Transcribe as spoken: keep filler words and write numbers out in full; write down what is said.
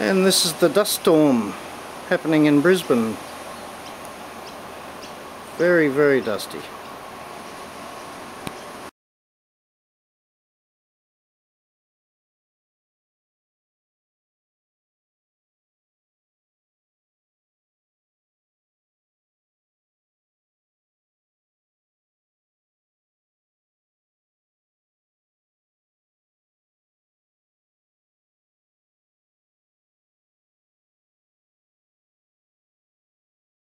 And this is the dust storm happening in Brisbane. Very, very dusty.